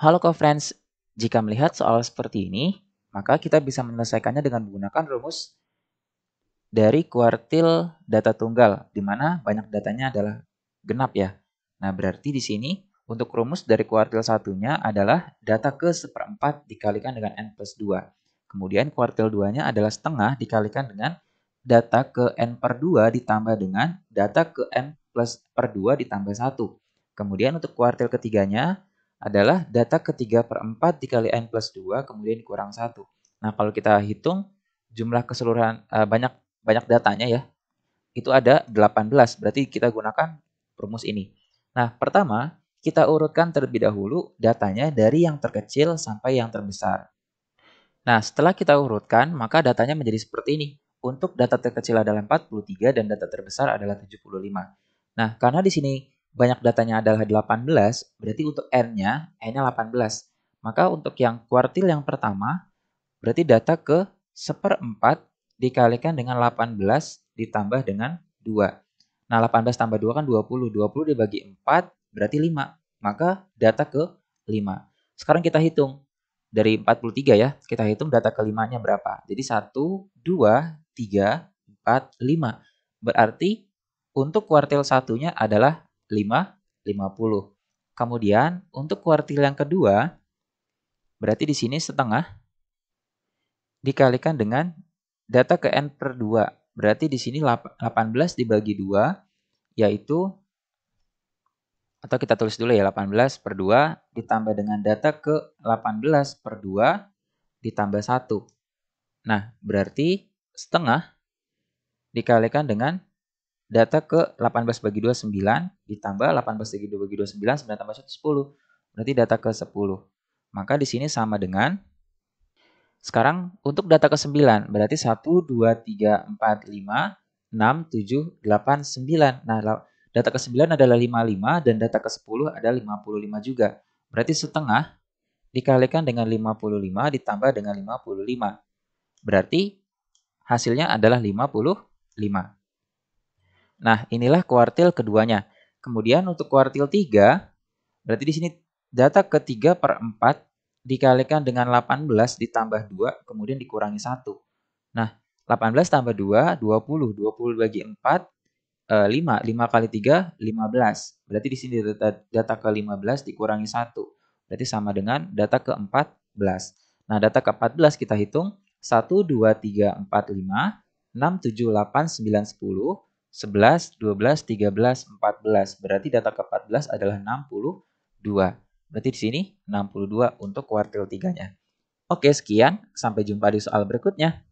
Halo co-friends, jika melihat soal seperti ini, maka kita bisa menyelesaikannya dengan menggunakan rumus dari kuartil data tunggal, di mana banyak datanya adalah genap ya. Nah, berarti di sini untuk rumus dari kuartil satunya adalah data ke 1/4 dikalikan dengan n+2. Kemudian kuartil 2-nya adalah setengah dikalikan dengan data ke n/2 ditambah dengan data ke n/2 ditambah 1. Kemudian untuk kuartil ketiganya adalah data ke 3/4 dikali n+2 kemudian dikurang 1. Nah, kalau kita hitung jumlah keseluruhan banyak datanya ya, itu ada 18. Berarti kita gunakan rumus ini. Nah, pertama kita urutkan terlebih dahulu datanya dari yang terkecil sampai yang terbesar. Nah, setelah kita urutkan, maka datanya menjadi seperti ini. Untuk data terkecil adalah 43 dan data terbesar adalah 75. Nah, karena di sini banyak datanya adalah 18, berarti untuk n-nya 18. Maka untuk yang kuartil yang pertama, berarti data ke 1/4 dikalikan dengan 18 ditambah dengan 2. Nah, 18 tambah 2 kan 20. 20 dibagi 4 berarti 5. Maka data ke 5. Sekarang kita hitung. Dari 43 ya, kita hitung data kelimanya berapa. Jadi 1, 2, 3, 4, 5. Berarti untuk kuartil satunya adalah 50. Kemudian untuk kuartil yang kedua, berarti di sini setengah dikalikan dengan data ke n/2. Berarti di sini 18 dibagi 2, yaitu, atau kita tulis dulu ya, 18/2 ditambah dengan data ke 18/2 ditambah 1. Nah, berarti setengah dikalikan dengan data ke 18 bagi 2, 9, ditambah 18 bagi 2 bagi 2, 9, 9 tambah 1, 10. Berarti data ke 10. Maka di sini sama dengan, sekarang untuk data ke 9, berarti 1, 2, 3, 4, 5, 6, 7, 8, 9. Nah, data ke 9 adalah 55 dan data ke 10 ada 55 juga. Berarti setengah dikalikan dengan 55 ditambah dengan 55. Berarti hasilnya adalah 55. Nah, inilah kuartil keduanya. Kemudian untuk kuartil 3, berarti di sini data ke 3/4 dikalikan dengan 18 ditambah 2, kemudian dikurangi 1. Nah, 18 tambah 2, 20. 20 bagi 4, 5. 5 kali 3, 15. Berarti di sini data ke 15 dikurangi 1. Berarti sama dengan data ke 14. Nah, data ke 14 kita hitung. 1, 2, 3, 4, 5, 6, 7, 8, 9, 10. 11, 12, 13, 14. Berarti data ke 14 adalah 62. Berarti di sini 62 untuk kuartil 3-nya. Oke, sekian. Sampai jumpa di soal berikutnya.